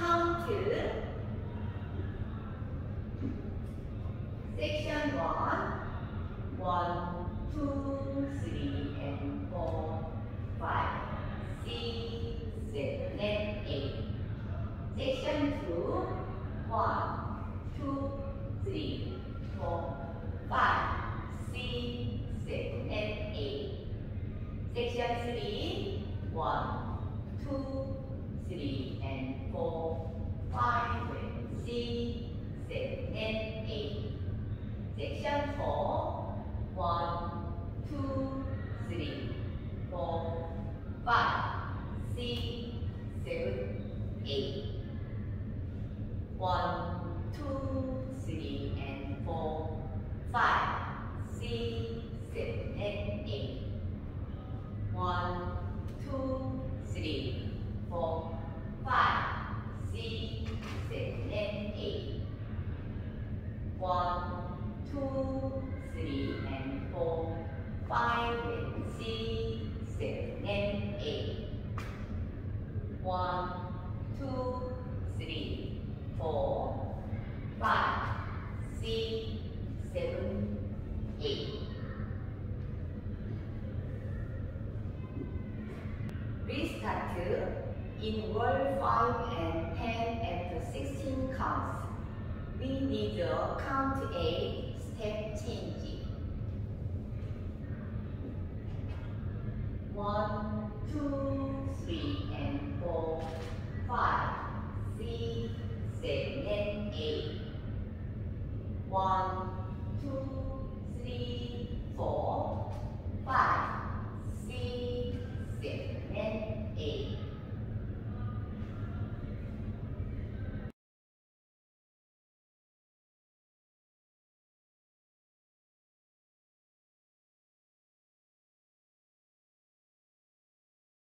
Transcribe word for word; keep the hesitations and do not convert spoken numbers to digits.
Come to section one. One, two, three, and four, five, six, seven, and eight. Section two. One, two, three, four, five, six, seven, and eight. Section three. One, two, three, and four, five, and six, seven, and eight. Section four. One, two, three, four, five, six, seven, eight. One, two, three, and four, five, six, seven, and eight. One, two, three, four, five, six, seven, and eight. One, two, three and four, five and six, seven and eight. One, two, three, four, five, six, seven, eight. We start in word five and ten after sixteen counts. We need the count eight step change. One, two, three, and four, five, six, seven, and eight. One, two, three, four, five.